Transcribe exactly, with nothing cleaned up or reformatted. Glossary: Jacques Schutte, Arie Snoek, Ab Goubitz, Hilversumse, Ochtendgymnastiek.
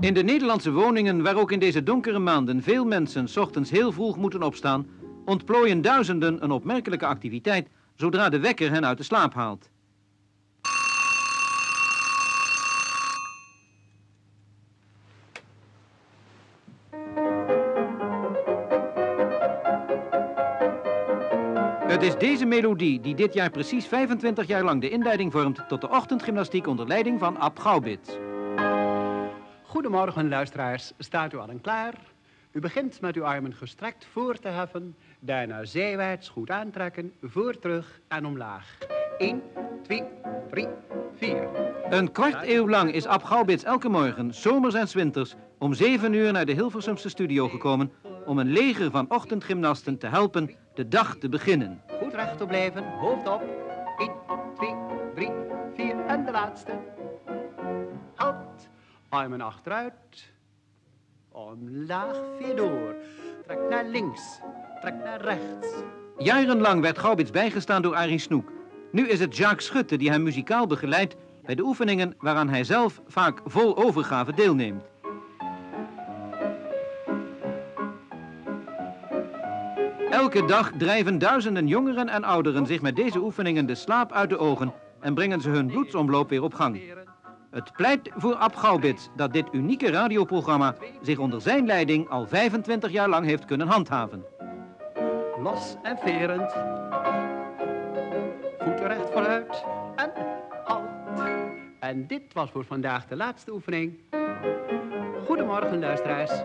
In de Nederlandse woningen, waar ook in deze donkere maanden veel mensen 's ochtends heel vroeg moeten opstaan, ontplooien duizenden een opmerkelijke activiteit zodra de wekker hen uit de slaap haalt. Het is deze melodie die dit jaar precies vijfentwintig jaar lang de inleiding vormt tot de ochtendgymnastiek onder leiding van Ab Goubitz. Goedemorgen luisteraars, staat u allen klaar? U begint met uw armen gestrekt voor te heffen, daarna zijwaarts goed aantrekken, voor terug en omlaag. één, twee, drie, vier. Een kwart eeuw lang is Ab Goubitz elke morgen, zomers en winters, om zeven uur naar de Hilversumse studio gekomen om een leger van ochtendgymnasten te helpen de dag te beginnen. Goed recht te blijven, hoofd op. één, twee, drie, vier en de laatste. Halt. Armen achteruit. Omlaag, vier door. Trek naar links. Trek naar rechts. Jarenlang werd Goubitz bijgestaan door Arie Snoek. Nu is het Jacques Schutte die hem muzikaal begeleidt bij de oefeningen waaraan hij zelf vaak vol overgave deelneemt. Elke dag drijven duizenden jongeren en ouderen zich met deze oefeningen de slaap uit de ogen en brengen ze hun bloedsomloop weer op gang. Het pleit voor Ab Goubitz dat dit unieke radioprogramma zich onder zijn leiding al vijfentwintig jaar lang heeft kunnen handhaven. Los en verend, voeten recht vooruit en alt. En dit was voor vandaag de laatste oefening. Goedemorgen luisteraars.